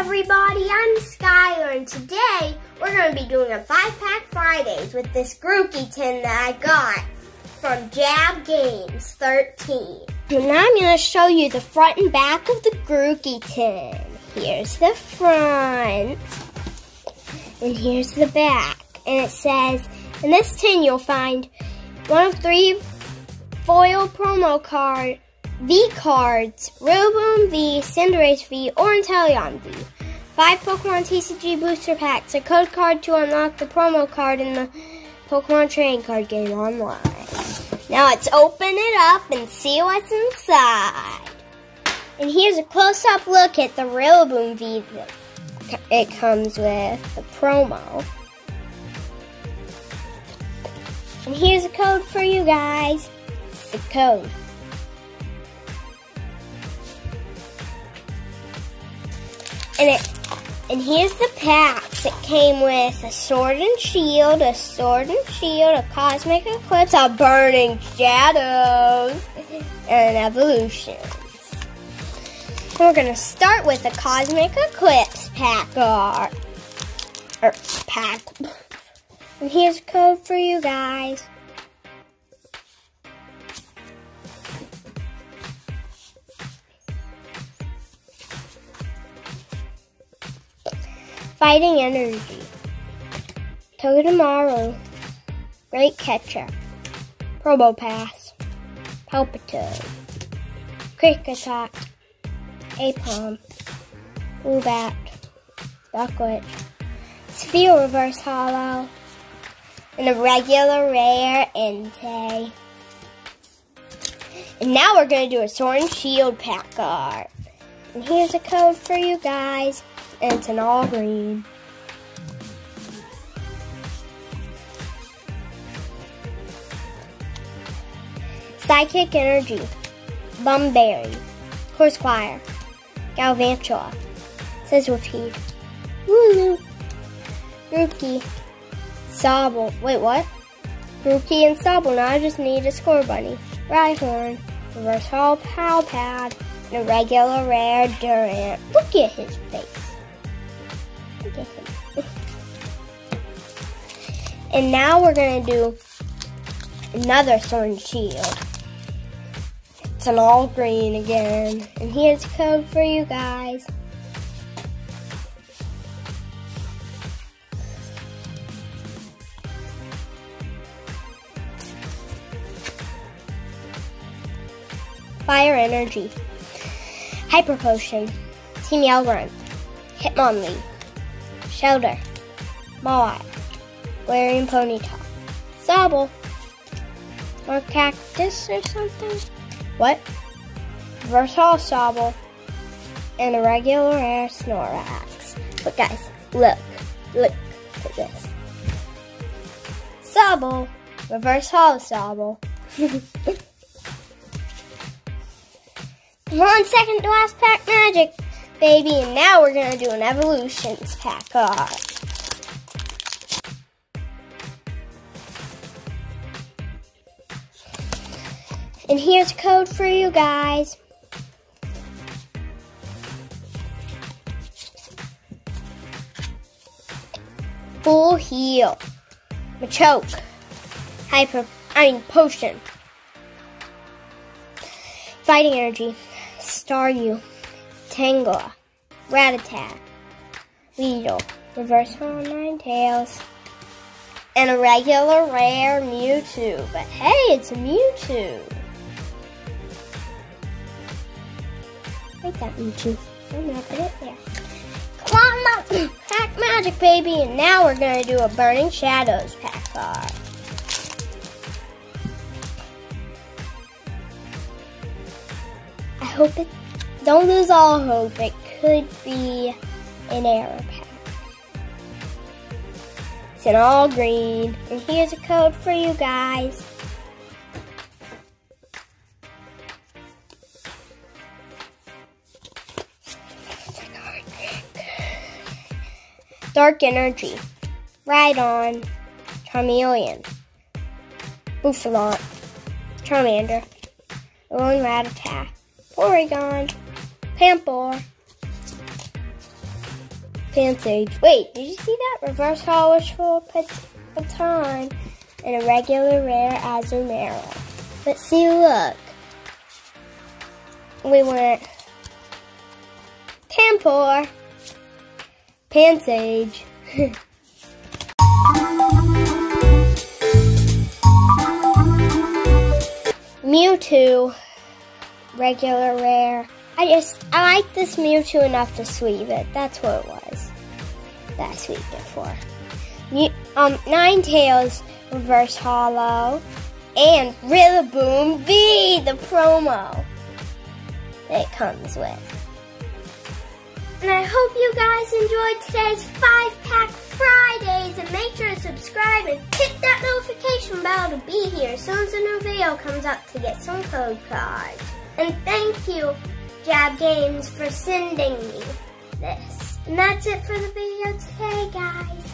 everybody, I'm Skyler, and today we're going to be doing a 5-pack Fridays with this Grookey tin that I got from Jab Games 13. And now I'm going to show you the front and back of the Grookey tin. Here's the front, and here's the back. And it says, in this tin you'll find one of 3 foil promo cards. V cards, Rillaboom V, Cinderace V, or Inteleon V. 5 Pokemon TCG booster packs, a code card to unlock the promo card in the Pokemon trading card game online. Now let's open it up and see what's inside. And here's a close-up look at the Rillaboom V that it comes with, the promo. And here's a code for you guys, the code. And here's the packs. It came with a sword and shield, a sword and shield, a cosmic eclipse, a burning shadows, and evolutions. So we're gonna start with the cosmic eclipse pack art. And here's a code for you guys. Fighting energy. Toadamaru. Great catcher. Probopass. Palpatine. Cricket. Apom. Ubat. Buckwitch. Sphere reverse hollow. And a regular rare Entei. And now we're going to do a sword and shield pack art. And here's a code for you guys. And it's an all green. Psychic energy. Bumberry. Horsewire. Galvantula. Sizzle teeth. Wooloo. Grookey. Sobble. Wait, what? Grookey and Sobble. Now I just need a score bunny. Rhyhorn. Reverse hall pow pad. And a regular rare Durant. Look at his face. And now we're going to do another sword and shield. It's an all green again. And here's a code for you guys. Fire energy. Hyper potion. Team Yell Grunt. Hitmonlee. Shelter, Mawile, Glaring Ponyta, Sobble, or Cactus or something? What? Reverse Hall Sobble, and a regular rare Snorlax. But guys, look at this. Sobble, Reverse Hall Sobble. One second to last pack magic. Baby, and now we're gonna do an evolutions pack art. And here's code for you guys. Full heal. Machoke. Potion. Fighting energy. Staryu. Tangela, Ratatap, Weedle, Reverse Hall Tails, and a regular rare Mewtwo. But hey, it's a Mewtwo. I like that Mewtwo. I'm gonna put it there. Come on up, pack magic, baby. And now we're gonna do a Burning Shadows pack card. I hope it. Don't lose all hope, it could be an error pack. It's an all green, and here's a code for you guys. Dark energy, Rhyhorn, Charmeleon, Bouffalot, Charmander, Lone Ratatap, Oregon, Pampour, Pansage. Wait, did you see that? Reverse Hollowish for Baton and a regular rare Azumarill. But see, look. We went Pampour, Pansage. Mewtwo, regular rare. I like this Mewtwo enough to sweep it. That's what it was that I sweeped it for. Ninetales, reverse hollow, and Rillaboom V, the promo that it comes with. And I hope you guys enjoyed today's 5-Pack Fridays, and make sure to subscribe and click that notification bell to be here as soon as a new video comes up to get some code cards. And thank you, Jab Games, for sending me this. And that's it for the video today, guys.